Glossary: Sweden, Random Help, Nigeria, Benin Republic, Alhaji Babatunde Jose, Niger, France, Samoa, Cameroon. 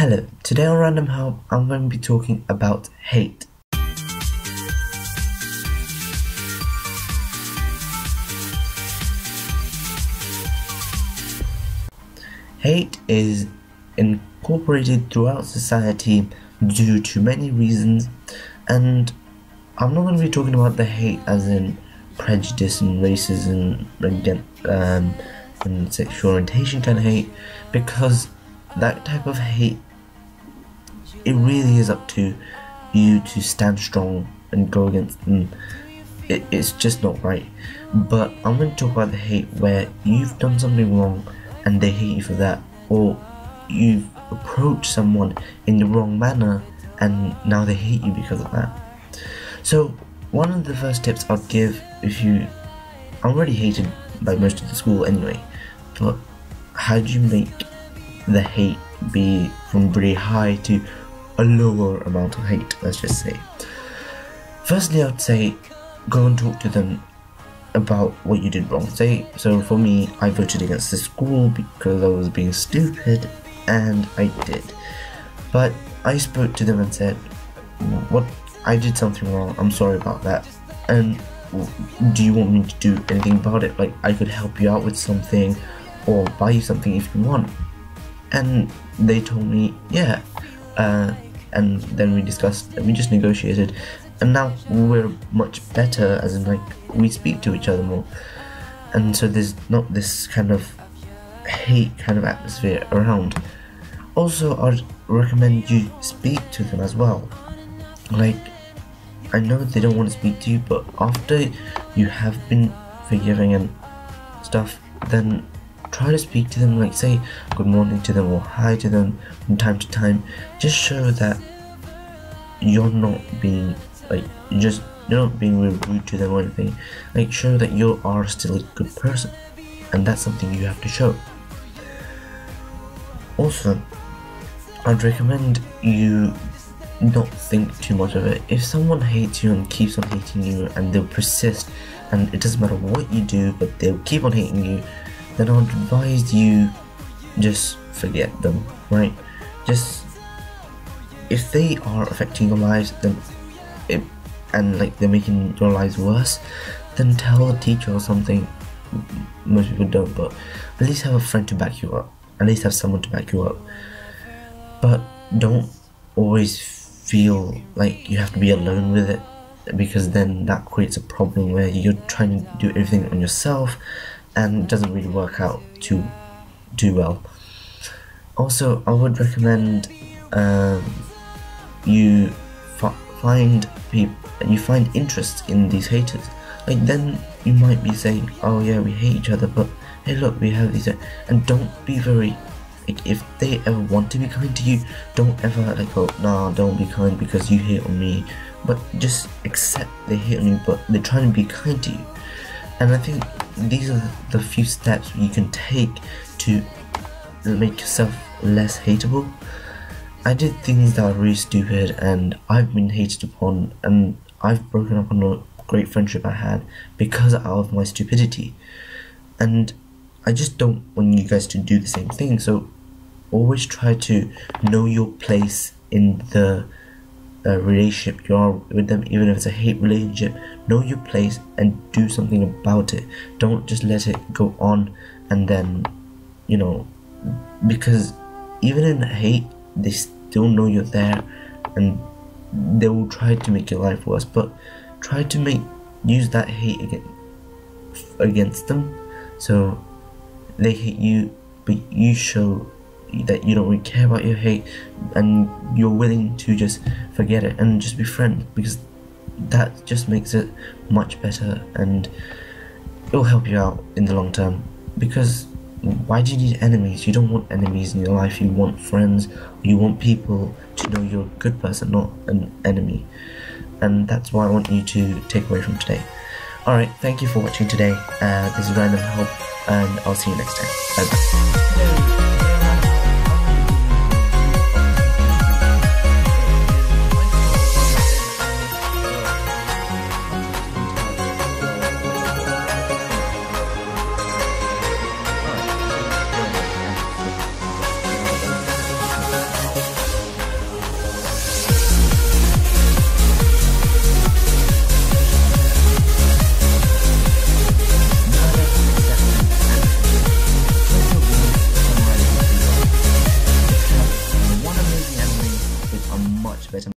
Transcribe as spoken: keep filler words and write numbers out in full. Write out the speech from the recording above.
Hello, today on Random Help, I'm going to be talking about hate. Hate is incorporated throughout society due to many reasons, and I'm not going to be talking about the hate as in prejudice and racism and, um, and sexual orientation kind of hate, because that type of hate, it really is up to you to stand strong and go against them. It, it's just not right. But I'm going to talk about the hate where you've done something wrong and they hate you for that, or you've approached someone in the wrong manner and now they hate you because of that. So one of the first tips I'd give, if you I'm already hated by most of the school anyway, but how do you make the hate be from pretty high to a lower amount of hate, let's just say? Firstly, I would say go and talk to them about what you did wrong. Say, so for me, I voted against the school because I was being stupid, and I did. But I spoke to them and said, "What? I did something wrong. I'm sorry about that. And do you want me to do anything about it? Like, I could help you out with something, or buy you something if you want." And they told me, yeah, uh, and then we discussed, we just negotiated, and now we're much better, as in, like, we speak to each other more, and so there's not this kind of hate kind of atmosphere around. Also, I'd recommend you speak to them as well. Like, I know they don't want to speak to you, but after you have been forgiving and stuff, then try to speak to them, like say good morning to them or hi to them from time to time. Just show that you're not being like just you're not being rude to them or anything. Like, show that you are still a good person, and that's something you have to show. Also, I'd recommend you not think too much of it. If someone hates you and keeps on hating you, and they'll persist, and it doesn't matter what you do, but they'll keep on hating you, then I would advise you just forget them, right? Just, if they are affecting your lives, then it, and like they're making your lives worse, then tell a teacher or something. Most people don't, but at least have a friend to back you up. At least have someone to back you up. But don't always feel like you have to be alone with it, because then that creates a problem where you're trying to do everything on yourself, and it doesn't really work out too too well. Also, I would recommend um, you find people you find interest in these haters. Like, then you might be saying, "Oh yeah, we hate each other, but hey, look, we have these." And don't be very like, if they ever want to be kind to you, don't ever like, "Oh nah, don't be kind because you hate on me." But just accept they hate on you, but they're trying to be kind to you. And I think these are the few steps you can take to make yourself less hateable. I did things that were really stupid, and I've been hated upon, and I've broken up on a great friendship I had because of my stupidity. And I just don't want you guys to do the same thing, so always try to know your place in the Uh, relationship you are with them. Even if it's a hate relationship, know your place and do something about it. Don't just let it go on, and then, you know, because even in hate, they still know you're there, and they will try to make your life worse. But try to make use that hate against against them, so they hate you, but you show that you don't really care about your hate, and you're willing to just forget it and just be friends, because that just makes it much better, and it'll help you out in the long term. Because why do you need enemies? You don't want enemies in your life. You want friends. You want people to know you're a good person, not an enemy. And that's what I want you to take away from today. Alright, thank you for watching today. Uh, this is Random Help, and I'll see you next time. Bye bye.